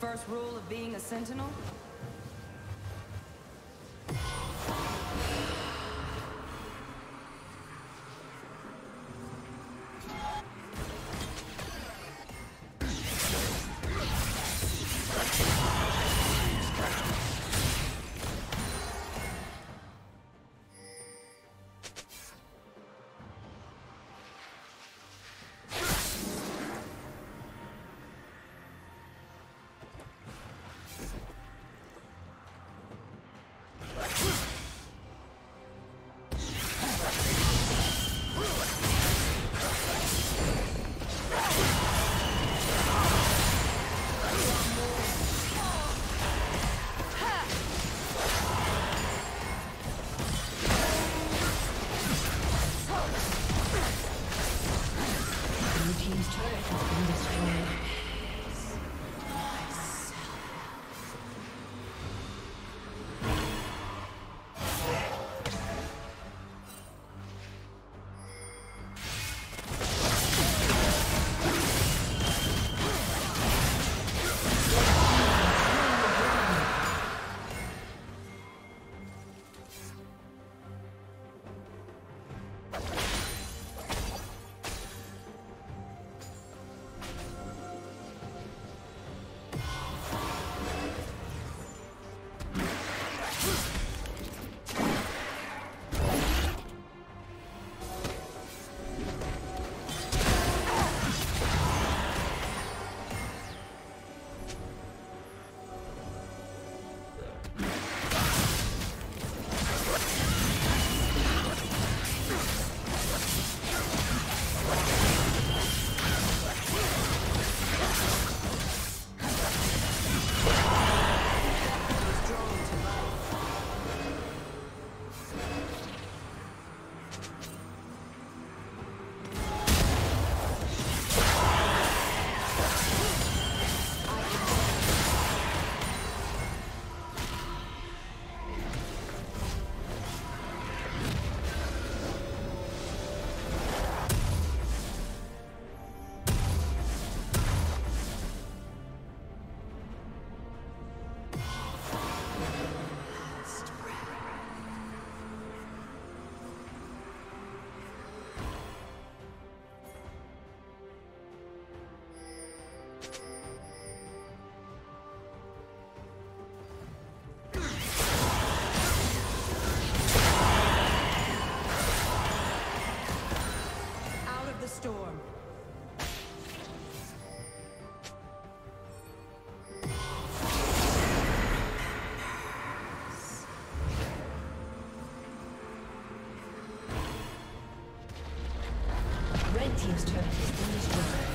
First rule of being a sentinel? Red team's turret has been destroyed.